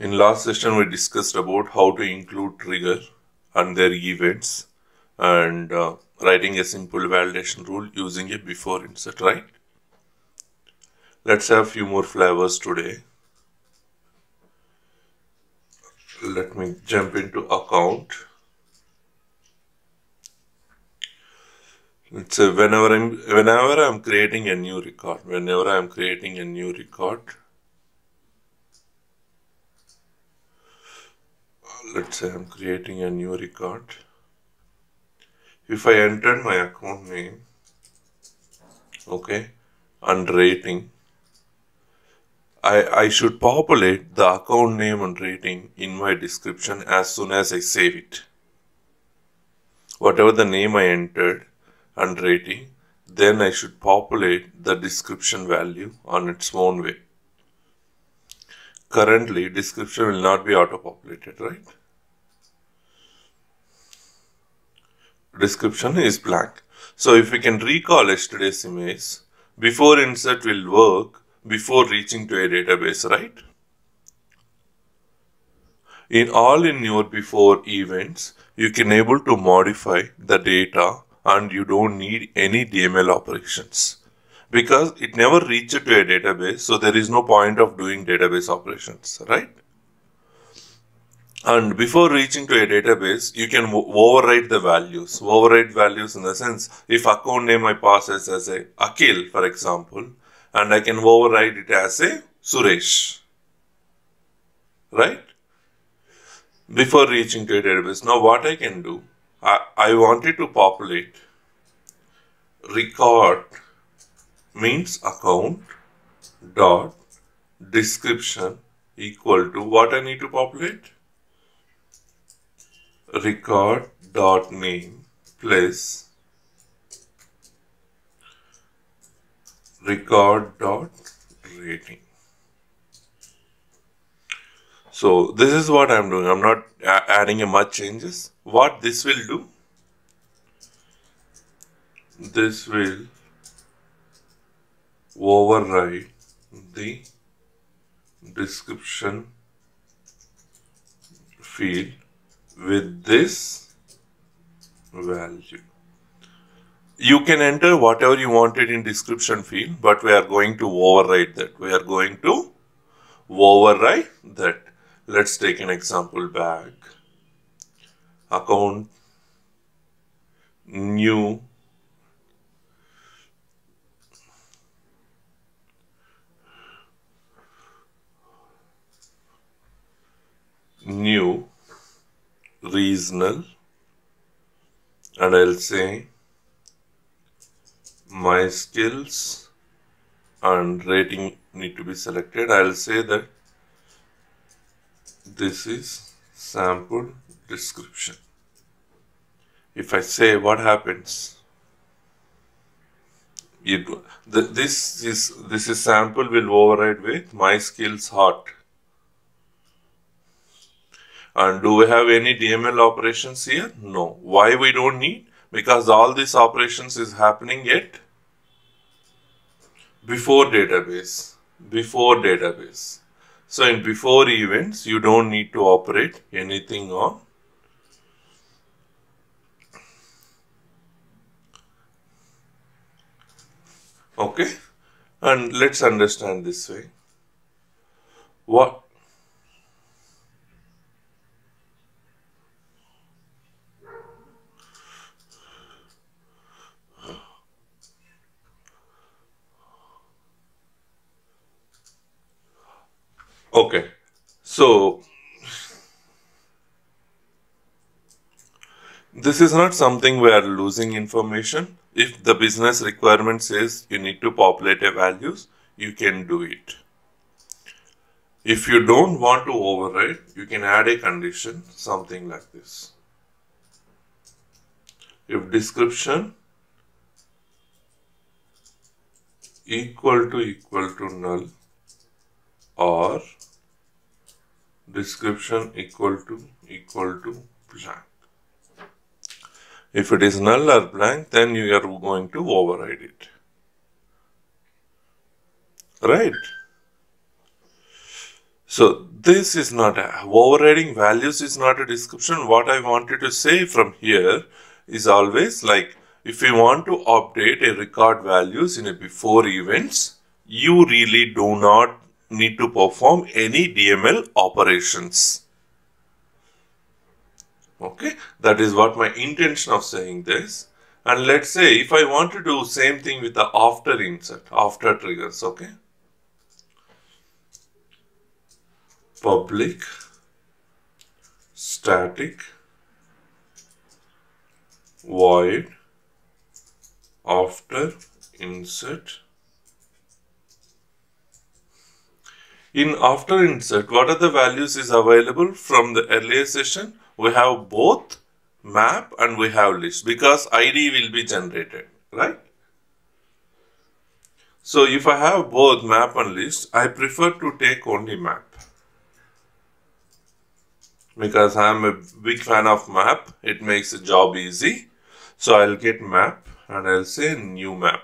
In last session, we discussed about how to include trigger and their events and writing a simple validation rule using a before insert, right? Let's have few more flavors today. Let me jump into account. Let's say whenever I'm creating a new record, let's say I'm creating a new record. If I entered my account name, okay, and rating, I should populate the account name and rating in my description as soon as I save it. Whatever the name I entered and rating, then I should populate the description value on its own way. Currently, description will not be auto-populated, right? Description is blank. So if we can recall yesterday's image, before insert will work before reaching to a database, right? In your before events, you can able to modify the data and you don't need any DML operations, because it never reaches to a database, so there is no point of doing database operations, right? And before reaching to a database, you can override the values. Override values in the sense, if account name I pass as a Akhil, for example, and I can override it as a Suresh, right? Before reaching to a database. Now what I can do, I wanted to populate record means account dot description equal to what I need to populate, record dot name plus record dot rating. So this is what I'm doing. I'm not adding much changes. What this will do, this will override the description field with this value. You can enter whatever you wanted in description field, but we are going to override that. Let's take an example back. Account new regional, and I'll say my skills and rating need to be selected. I'll say that this is sample description. If I say, what happens? This is sample will override with my skills hot. And do we have any DML operations here? No. Why we don't need? Because all these operations is happening yet before database. So in before events, you don't need to operate anything on okay. And let's understand this way. What? Okay, so this is not something we are losing information. If the business requirement says you need to populate a values, you can do it. If you don't want to override, you can add a condition, something like this. If description equal to null, or description equal to blank. If it is null or blank, then you are going to override it, right? So this is not overriding values is not a description. What I wanted to say from here is always like, if you want to update a record values in a before events, you really do not need to perform any DML operations. Okay, that is what my intention of saying this. And let's say if I want to do same thing with the after insert, after triggers, okay. Public static void after insert. In after insert, what are the values is available from the earlier session? We have both map and we have list because ID will be generated, right? So if I have both map and list, I prefer to take only map. Because I am a big fan of map, it makes the job easy. So I'll get map and I'll say new map.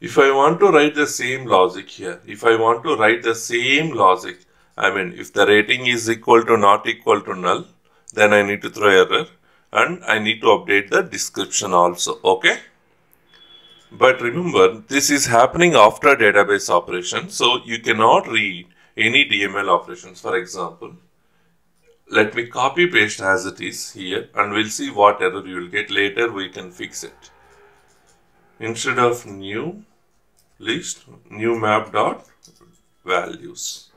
If I want to write the same logic here, if the rating is equal to not equal to null, then I need to throw error and I need to update the description also, okay? But remember, this is happening after database operation, so you cannot read any DML operations. For example, let me copy paste as it is here and we'll see what error you will get. Later we can fix it. Instead of new list, new map dot values.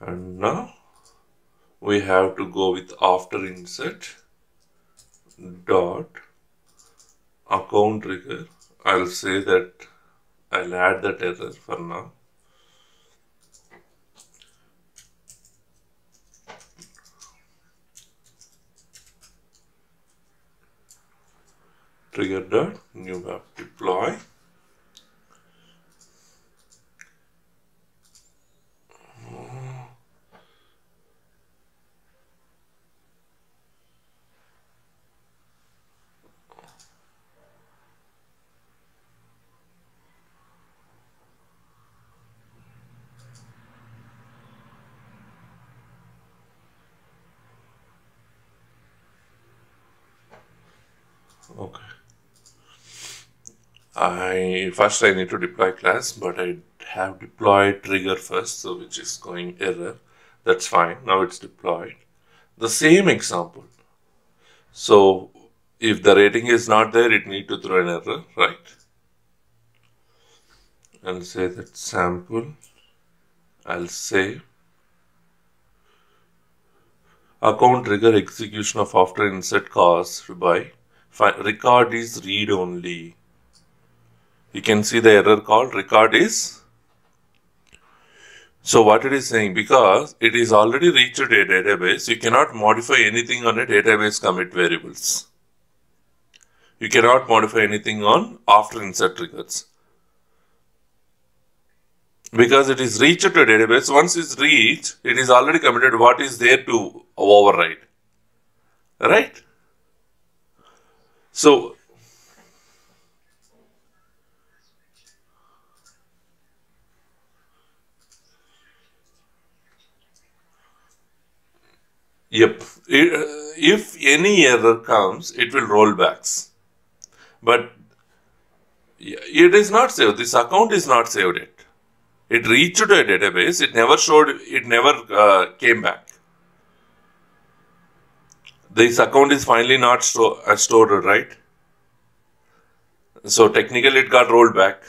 And now we have to go with after insert dot account trigger. I'll say that I'll add that error for now. Trigger dot new map deploy. Okay. First I need to deploy class, but I have deployed trigger first, so which is going error. That's fine. Now it's deployed. The same example. So if the rating is not there, it need to throw an error, right? I'll say that sample. I'll say account trigger execution of after insert caused by record is read only. You can see the error called record is. So what it is saying, because it is already reached a database, you cannot modify anything on a database commit variables. You cannot modify anything on after insert triggers. Because it is reached to a database, once it's reached, it is already committed what is there to override. Right? So yep, if any error comes, it will roll backs. But it is not saved. This account is not saved yet. It reached to a database. It never showed, it never came back. This account is finally not stored, right? So technically it got rolled back.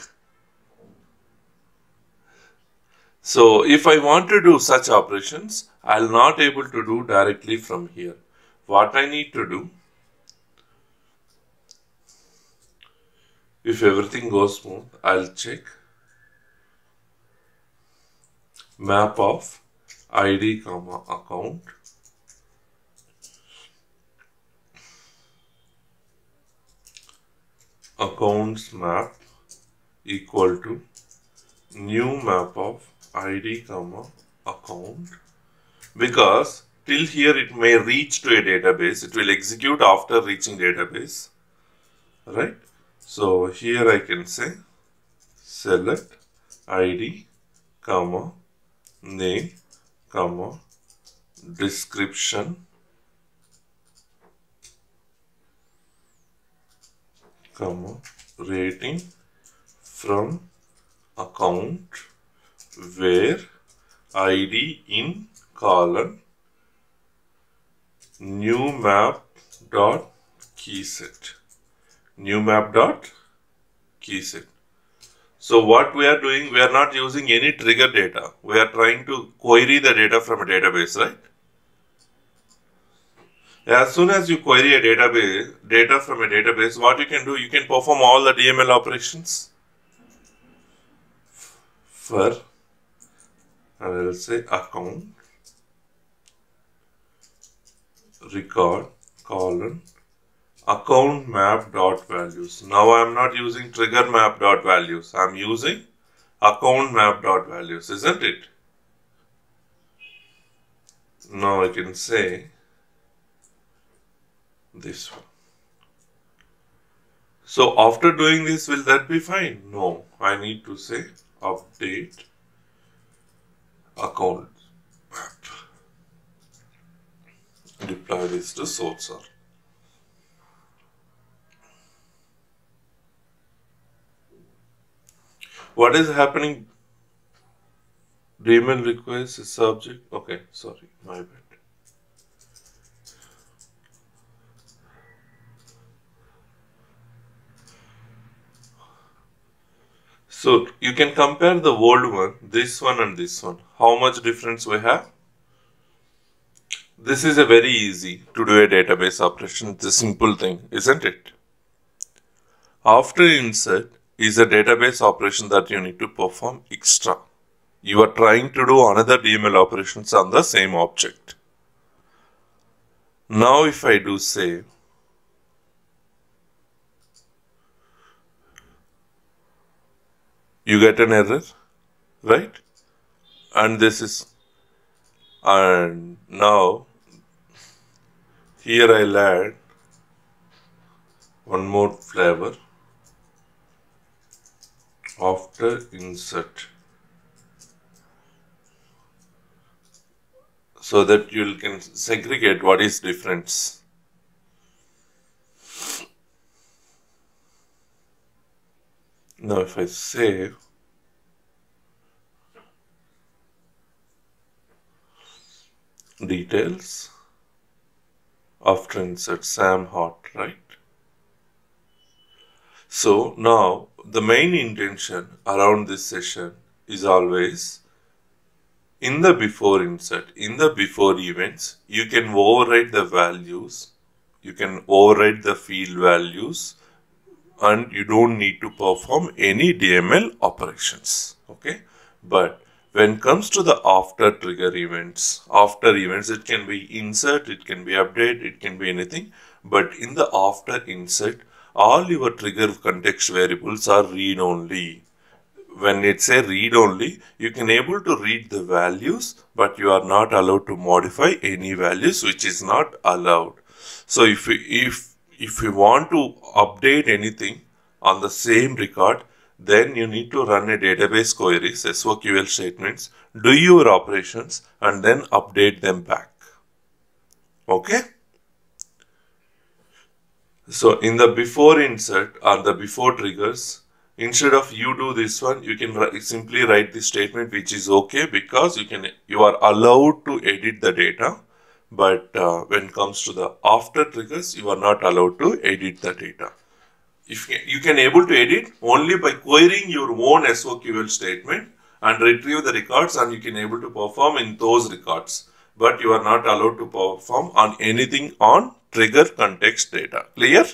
So if I want to do such operations, I'll not able to do directly from here. What I need to do, if everything goes smooth, I'll check map of ID, account. Accounts map equal to new map of ID, account. Because till here it may reach to a database, it will execute after reaching database, right? So here I can say select id, comma, name, comma, description, comma, rating from account where id in colon new map dot key set, new map dot key set. So what we are doing, we are not using any trigger data. We are trying to query the data from a database, right? As soon as you query a database, data from a database, what you can do, you can perform all the DML operations. For, I will say account, record, colon, account map dot values. Now I am not using trigger map dot values. I am using account map dot values, isn't it? Now I can say this one. So after doing this, will that be fine? No, I need to say update account map. Deploy this to SOQL. What is happening? DML request is subject. Okay, sorry, my bad. So you can compare the old one, this one and this one. How much difference we have? This is a very easy to do a database operation. It's a simple thing, isn't it? After insert is a database operation that you need to perform extra. You are trying to do another DML operations on the same object. Now if I do save, you get an error, right? And this is, and now here I'll add one more flavor after insert, so that you can segregate what is difference. Now if I save, details, after insert Sam Hot, right? So now the main intention around this session is always in the before insert, in the before events, you can override the values, you can override the field values, and you don't need to perform any DML operations, okay? But when it comes to the after trigger events, it can be insert, it can be update, it can be anything. But in the after insert, all your trigger context variables are read-only. When it's a read-only, you can able to read the values, but you are not allowed to modify any values, which is not allowed. So if you want to update anything on the same record, then you need to run a database queries, SOQL statements, do your operations and then update them back. Okay? So in the before insert or the before triggers, instead of you do this one, you can simply write this statement, which is okay because you are allowed to edit the data. But when it comes to the after triggers, you are not allowed to edit the data. If you can able to edit only by querying your own SOQL statement and retrieve the records, and you can able to perform in those records. But you are not allowed to perform on anything on trigger context data. Clear?